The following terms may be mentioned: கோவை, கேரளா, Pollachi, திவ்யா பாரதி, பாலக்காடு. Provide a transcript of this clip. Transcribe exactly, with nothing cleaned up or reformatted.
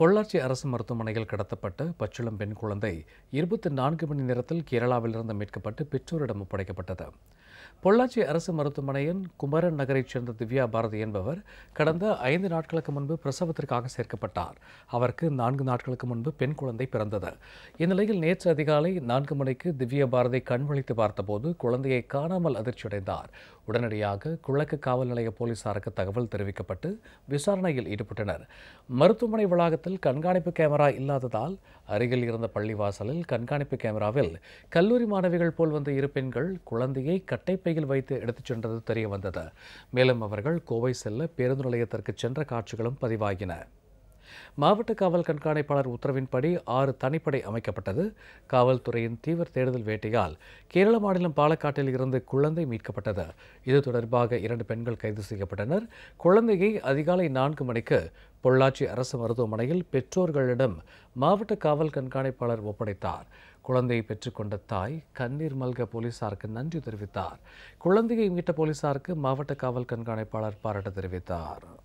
பொள்ளாச்சி அரசு மருத்துவமனையில் கடத்தப்பட்ட பச்சிளம் பெண் குழந்தை இருபத்தி நான்கு மணி நேரத்தில் கேரளாவிலிருந்து மீட்கப்பட்டு பெற்றோரிடம் ஒப்படைக்கப்பட்டது. பொள்ளாச்சி அரசு மருத்துவமனையின் குமரன் நகரைச் சேர்ந்த திவ்யா பாரதி என்பவர் கடந்த ஐந்து நாட்களுக்கு முன்பு பிரசவத்திற்காக சேர்க்கப்பட்டார். அவருக்கு நான்கு நாட்களுக்கு முன்பு பெண் குழந்தை பிறந்தது. இந்நிலையில் நேற்று அதிகாலை நான்கு மணிக்கு திவ்யா பாரதி கண்விழித்து பார்த்தபோது குழந்தையை காணாமல் அதிர்ச்சியடைந்தார். உடனடியாக குளக்கு காவல் நிலைய போலீசாருக்கு தகவல் தெரிவிக்கப்பட்டு விசாரணையில் ஈடுபட்டனர். மருத்துவமனை வளாகத்தில் கண்காணிப்பு கேமரா இல்லாததால் அருகில் இருந்த பள்ளிவாசலில் கண்காணிப்பு கேமராவில் கல்லூரி மாணவிகள் போல் வந்த இரு பெண்கள் குழந்தையை கட்டைப்பையில் வைத்து எடுத்துச் சென்றது தெரிய வந்தது. மேலும் அவர்கள் கோவை செல்ல பேருந்து நிலையத்திற்கு சென்ற காட்சிகளும் பதிவாகின. மாவட்ட காவல் கண்காணிப்பாளர் உத்தரவின்படி ஆறு தனிப்படை அமைக்கப்பட்டது. காவல்துறையின் தீவிர தேடுதல் வேட்டையால் கேரள மாநிலம் பாலக்காட்டில் இருந்து குழந்தை மீட்கப்பட்டது. இது தொடர்பாக இரண்டு பெண்கள் கைது செய்யப்பட்டனர். குழந்தையை அதிகாலை நான்கு மணிக்கு பொள்ளாச்சி அரசு மருத்துவமனையில் பெற்றோர்களிடம் மாவட்ட காவல் கண்காணிப்பாளர் ஒப்படைத்தார். குழந்தையை பெற்றுக்கொண்ட தாய் கண்ணீர் மல்க போலீசாருக்கு நன்றி தெரிவித்தார். குழந்தையை மீட்ட போலீசாருக்கு மாவட்ட காவல் கண்காணிப்பாளர் பாராட்டு தெரிவித்தார்.